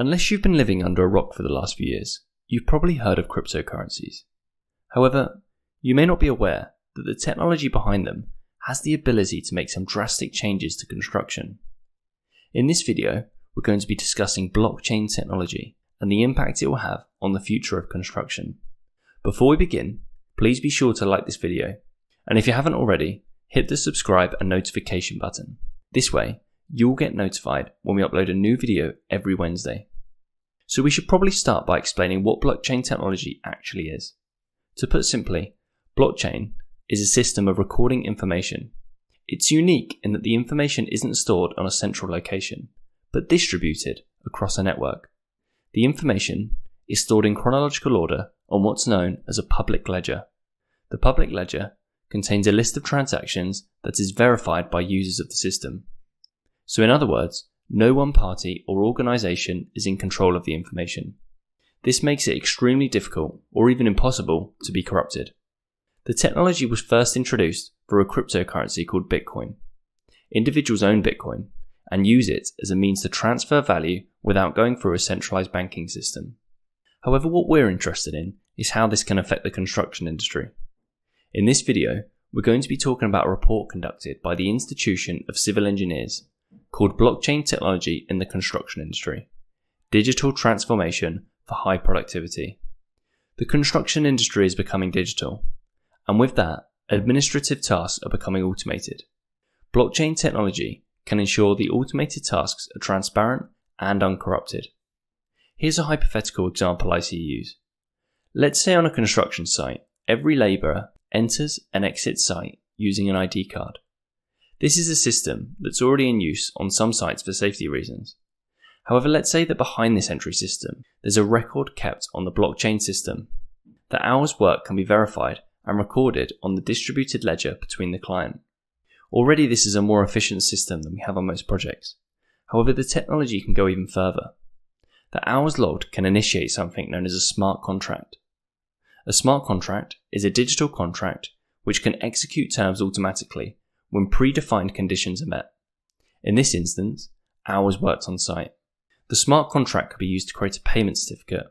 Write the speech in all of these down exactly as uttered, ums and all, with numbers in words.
Unless you've been living under a rock for the last few years, you've probably heard of cryptocurrencies. However, you may not be aware that the technology behind them has the ability to make some drastic changes to construction. In this video, we're going to be discussing blockchain technology and the impact it will have on the future of construction. Before we begin, please be sure to like this video, and if you haven't already, hit the subscribe and notification button. This way, you'll get notified when we upload a new video every Wednesday. So we should probably start by explaining what blockchain technology actually is. To put simply, blockchain is a system of recording information. It's unique in that the information isn't stored on a central location, but distributed across a network. The information is stored in chronological order on what's known as a public ledger. The public ledger contains a list of transactions that is verified by users of the system. So in other words, no one party or organization is in control of the information. This makes it extremely difficult or even impossible to be corrupted. The technology was first introduced for a cryptocurrency called Bitcoin. Individuals own Bitcoin and use it as a means to transfer value without going through a centralized banking system. However, what we're interested in is how this can affect the construction industry. In this video, we're going to be talking about a report conducted by the Institution of Civil Engineers called Blockchain Technology in the Construction Industry: Digital Transformation for High Productivity. The construction industry is becoming digital, and with that, administrative tasks are becoming automated. Blockchain technology can ensure the automated tasks are transparent and uncorrupted. Here's a hypothetical example I see used. Let's say on a construction site, every labourer enters and exits site using an I D card. This is a system that's already in use on some sites for safety reasons. However, let's say that behind this entry system, there's a record kept on the blockchain system. The hours worked can be verified and recorded on the distributed ledger between the client. Already this is a more efficient system than we have on most projects. However, the technology can go even further. The hours logged can initiate something known as a smart contract. A smart contract is a digital contract which can execute terms automatically when predefined conditions are met. In this instance, hours worked on site. The smart contract could be used to create a payment certificate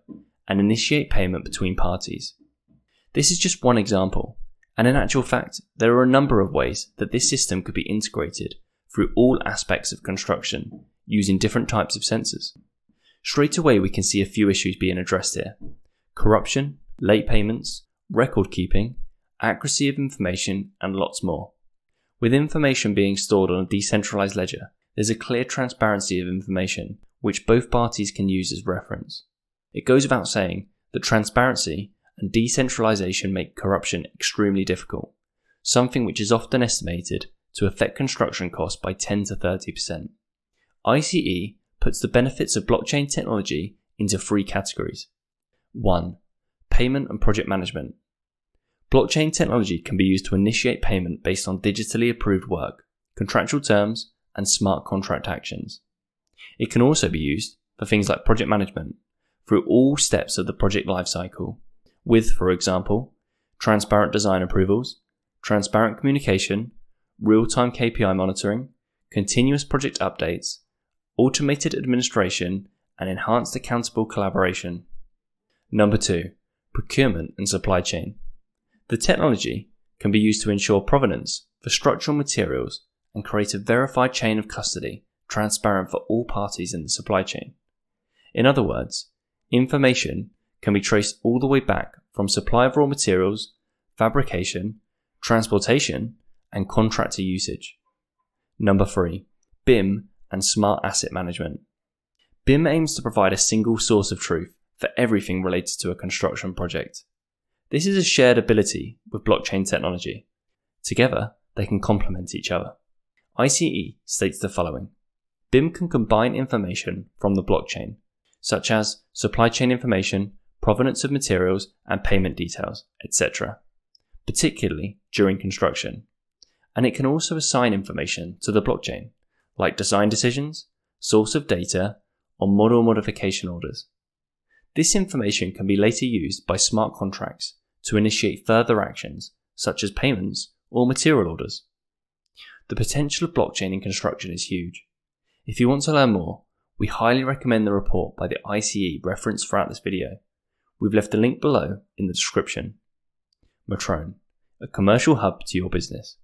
and initiate payment between parties. This is just one example, and in actual fact, there are a number of ways that this system could be integrated through all aspects of construction using different types of sensors. Straight away, we can see a few issues being addressed here: corruption, late payments, record keeping, accuracy of information, and lots more. With information being stored on a decentralized ledger, there's a clear transparency of information which both parties can use as reference. It goes without saying that transparency and decentralization make corruption extremely difficult, something which is often estimated to affect construction costs by ten to thirty percent. I C E puts the benefits of blockchain technology into three categories. one. Payment and project management. Blockchain technology can be used to initiate payment based on digitally approved work, contractual terms, and smart contract actions. It can also be used for things like project management through all steps of the project lifecycle with, for example, transparent design approvals, transparent communication, real-time K P I monitoring, continuous project updates, automated administration, and enhanced accountable collaboration. Number two, procurement and supply chain. The technology can be used to ensure provenance for structural materials and create a verified chain of custody transparent for all parties in the supply chain. In other words, information can be traced all the way back from supply of raw materials, fabrication, transportation, and contractor usage. Number three, B I M and smart asset management. B I M aims to provide a single source of truth for everything related to a construction project. This is a shared ability with blockchain technology. Together, they can complement each other. I C E states the following: B I M can combine information from the blockchain, such as supply chain information, provenance of materials, and payment details, et cetera, particularly during construction. And it can also assign information to the blockchain, like design decisions, source of data, or model modification orders. This information can be later used by smart contracts to initiate further actions, such as payments or material orders. The potential of blockchain in construction is huge. If you want to learn more, We highly recommend the report by the I C E referenced throughout this video. We've left a link below in the description. Metroun, a commercial hub to your business.